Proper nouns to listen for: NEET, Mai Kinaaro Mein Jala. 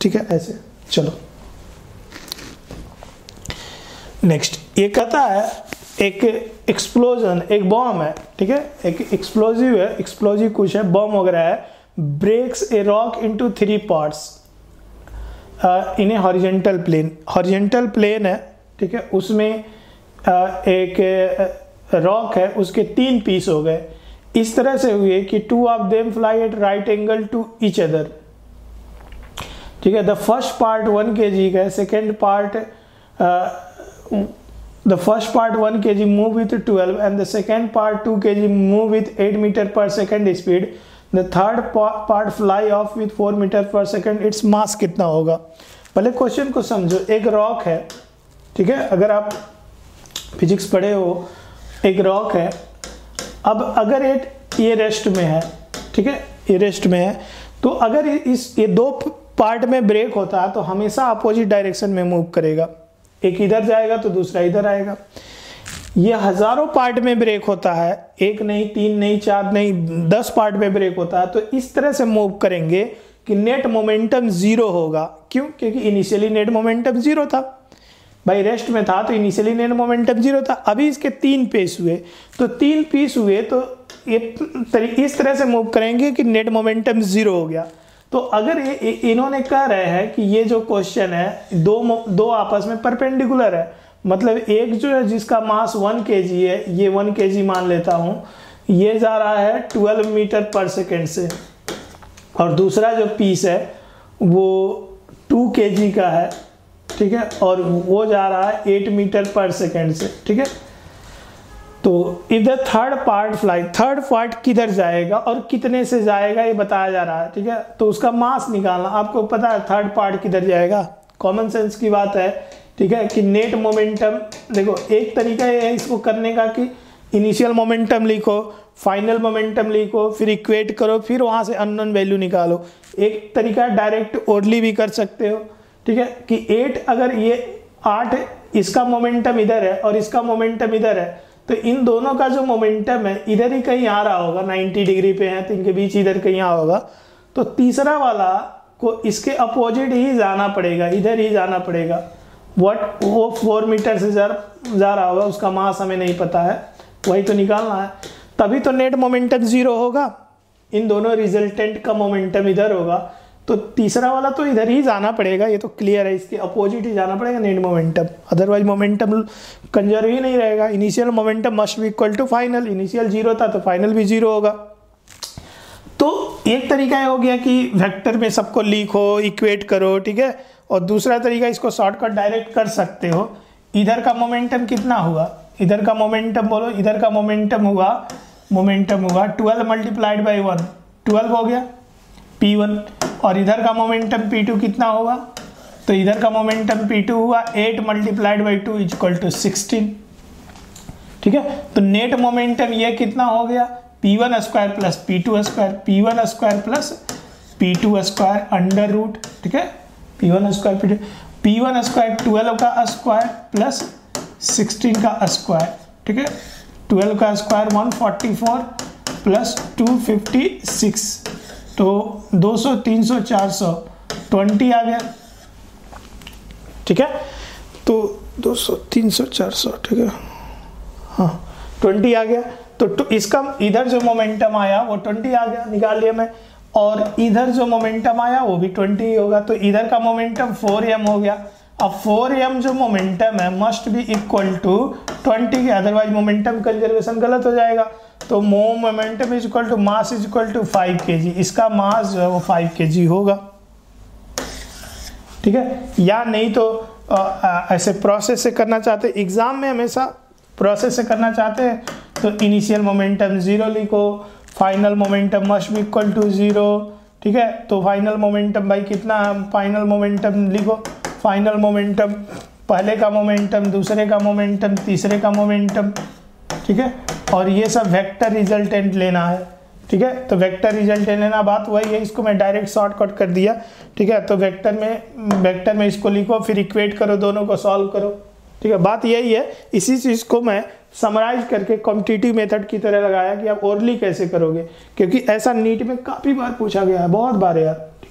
ठीक है ऐसे। चलो नेक्स्ट, ये कहता है एक एक्सप्लोजन, एक बॉम्ब है, ठीक है, एक एक्सप्लोजिव है, एक्सप्लोजिव कुछ है, बॉम्ब वगैरह है, breaks a rock into 3 parts in a horizontal plane. Horizontal plane है, ठीक है, उसमें एक रॉक है, उसके 3 पीस हो गए, इस तरह से हुए कि 2 of them fly at right angle to each other. ठीक है, द फर्स्ट पार्ट 1 kg का है, second part the first part 1 kg move with 12 and the second part 2 kg move with 8 meter per second speed. The third part fly off with 4 meter per second. its mass कितना होगा? पहले question को समझो। एक rock है, ठीक है, अगर आप फिजिक्स पढ़े हो, एक रॉक है। अब अगर ये रेस्ट में है, ठीक है, ये रेस्ट में है, तो अगर इस ये 2 पार्ट में ब्रेक होता है तो हमेशा अपोजिट डायरेक्शन में मूव करेगा, एक इधर जाएगा तो दूसरा इधर आएगा। ये हजारों पार्ट में ब्रेक होता है, 1 नहीं 3 नहीं 4 नहीं 10 पार्ट में ब्रेक होता है, तो इस तरह से मूव करेंगे कि नेट मोमेंटम 0 होगा। क्यों? क्योंकि इनिशियली नेट मोमेंटम 0 था, भाई रेस्ट में था तो इनिशियली नेट मोमेंटम 0 था। अभी इसके 3 पीस हुए, तो 3 पीस हुए तो इस तरह से मूव करेंगे कि नेट मोमेंटम 0 हो गया। तो अगर इन्होंने कह रहे हैं कि ये जो क्वेश्चन है दो आपस में परपेंडिकुलर है, मतलब एक जो है जिसका मास 1 kg है, ये 1 kg मान लेता हूँ, ये जा रहा है 12 मीटर पर सेकेंड से, और दूसरा जो पीस है वो 2 kg का है, ठीक है, और वो जा रहा है 8 मीटर पर सेकेंड से, ठीक है। तो इधर third part fly, third part किधर जाएगा और कितने से जाएगा ये बताया जा रहा है, ठीक है, तो उसका मास निकालना। आपको पता है थर्ड पार्ट किधर जाएगा, कॉमन सेंस की बात है, ठीक है, कि नेट मोमेंटम। देखो एक तरीका ये है इसको करने का कि इनिशियल मोमेंटम लिखो, फाइनल मोमेंटम लिखो, फिर इक्वेट करो, फिर वहाँ से अननोन वैल्यू निकालो। एक तरीका डायरेक्ट ओडली भी कर सकते हो, ठीक है, कि 8 अगर ये 8 इसका मोमेंटम इधर है और इसका मोमेंटम इधर है, तो इन दोनों का जो मोमेंटम है इधर ही कहीं आ रहा होगा, 90 डिग्री पे है तो इनके बीच इधर कहीं आ होगा, तो तीसरा वाला को इसके अपोजिट ही जाना पड़ेगा, इधर ही जाना पड़ेगा। वो 4 मीटर से जा रहा होगा, उसका मास हमें नहीं पता है, वही तो निकालना है, तभी तो नेट मोमेंटम 0 होगा। इन दोनों रिजल्टेंट का मोमेंटम इधर होगा, तो तीसरा वाला तो इधर ही जाना पड़ेगा, ये तो क्लियर है, इसके अपोजिट ही जाना पड़ेगा net momentum, otherwise momentum conserve ही नहीं रहेगा। Initial momentum must be equal to final, initial 0 था तो फाइनल भी 0 होगा। तो एक तरीका ये हो गया कि वेक्टर में सबको लिखो, इक्वेट करो, ठीक है, और दूसरा तरीका इसको शॉर्टकट डायरेक्ट कर सकते हो, इधर का मोमेंटम कितना हुआ, इधर का मोमेंटम बोलो, इधर का मोमेंटम हुआ 12 मल्टीप्लाइड बाई 1, 12 हो गया P1, और इधर का मोमेंटम P2 कितना होगा, तो इधर का मोमेंटम P2 हुआ 8 मल्टीप्लाइड बाई 2 इजक्ल टू 16, ठीक है। तो नेट मोमेंटम ये कितना हो गया, P1 square plus P2 square under root, ठीक है, P1 स्क्वायर 12 का स्क्वायर प्लस 16 का स्क्वायर, ठीक है, 12 का स्क्वायर 144 प्लस 256, तो 200 300 400 20 आ गया, ठीक है, तो 200 300 400, ठीक है, हाँ 20 आ गया। तो इसका इधर जो मोमेंटम आया वो 20 आ गया, निकाल लिया मैं, और इधर जो मोमेंटम आया वो भी 20 ही होगा, तो इधर का मोमेंटम 4m हो गया। अब 4m जो मोमेंटम है मस्ट बी इक्वल टू 20 के, अदरवाइज मोमेंटम कंजर्वेशन गलत हो जाएगा। तो momentum is equal to mass is equal to 5 kg, इसका मास जो है वो 5 kg होगा, ठीक है। या नहीं तो ऐसे प्रोसेस से करना चाहते, एग्जाम में हमेशा प्रोसेस से करना चाहते हैं, तो इनिशियल मोमेंटम 0 लिखो, final momentum must be equal to 0, ठीक है, तो फाइनल मोमेंटम भाई कितना है, फाइनल मोमेंटम लिखो, फाइनल मोमेंटम पहले का मोमेंटम, दूसरे का मोमेंटम, तीसरे का मोमेंटम, ठीक है, और ये सब वेक्टर रिजल्टेंट लेना है, ठीक है, तो वेक्टर रिजल्टेंट लेना, बात वही है, इसको मैं डायरेक्ट शॉर्टकट कर दिया, ठीक है। तो वेक्टर में इसको लिखो, फिर इक्वेट करो, दोनों को सॉल्व करो, ठीक है, बात यही है। इसी चीज़ को मैं समराइज करके कॉम्पिटिटिव मेथड की तरह लगाया कि आप ओरली कैसे करोगे, क्योंकि ऐसा नीट में काफ़ी बार पूछा गया है, बहुत बार यार।